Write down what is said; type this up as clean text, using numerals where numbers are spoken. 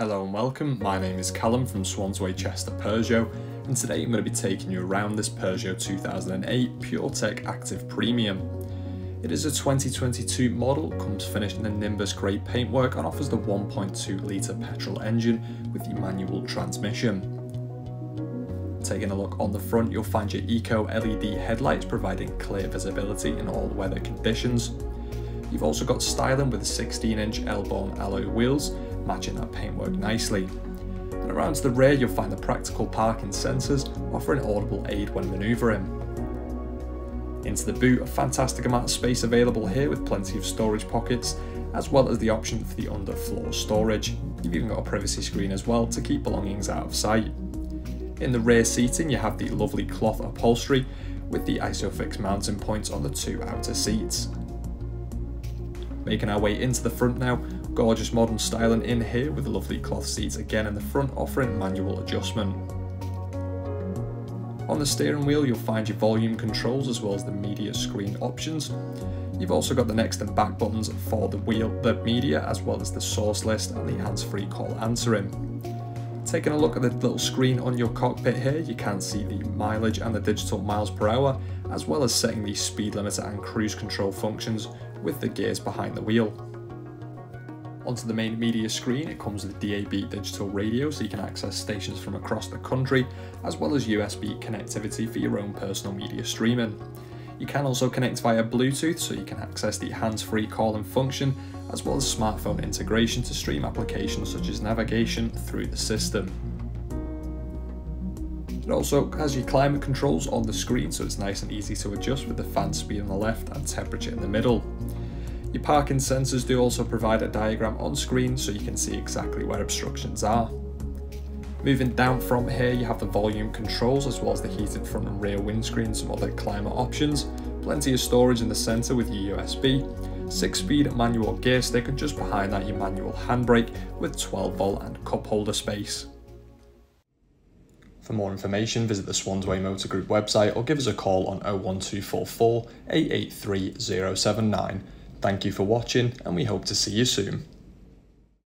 Hello and welcome, my name is Callum from Swansway Chester Peugeot, and today I'm going to be taking you around this Peugeot 2008 PureTech Active Premium. It is a 2022 model, comes finished in the Nimbus Grey paintwork and offers the 1.2 litre petrol engine with the manual transmission. Taking a look on the front, you'll find your Eco LED headlights providing clear visibility in all weather conditions. You've also got styling with 16-inch L-bone alloy wheels, matching that paintwork nicely. And around to the rear you'll find the practical parking sensors, offering audible aid when manoeuvring. Into the boot, a fantastic amount of space available here with plenty of storage pockets, as well as the option for the underfloor storage. You've even got a privacy screen as well to keep belongings out of sight. In the rear seating you have the lovely cloth upholstery with the ISOFIX mounting points on the two outer seats. Making our way into the front now, gorgeous modern styling in here with lovely cloth seats again in the front, offering manual adjustment. On the steering wheel you'll find your volume controls as well as the media screen options. You've also got the next and back buttons for the wheel, the media, as well as the source list and the hands-free call answering. Taking a look at the little screen on your cockpit here, you can see the mileage and the digital miles per hour, as well as setting the speed limiter and cruise control functions with the gears behind the wheel. Onto the main media screen, it comes with DAB digital radio, so you can access stations from across the country, as well as USB connectivity for your own personal media streaming. You can also connect via Bluetooth, so you can access the hands-free calling function, as well as smartphone integration to stream applications such as navigation through the system. It also has your climate controls on the screen, so it's nice and easy to adjust with the fan speed on the left and temperature in the middle. Your parking sensors do also provide a diagram on screen so you can see exactly where obstructions are. Moving down from here you have the volume controls as well as the heated front and rear windscreen, some other climate options, plenty of storage in the centre with your USB, 6-speed manual gear stick, and just behind that your manual handbrake with 12V and cup holder space. For more information, visit the Swansway Motor Group website or give us a call on 01244 883 079. Thank you for watching, and we hope to see you soon.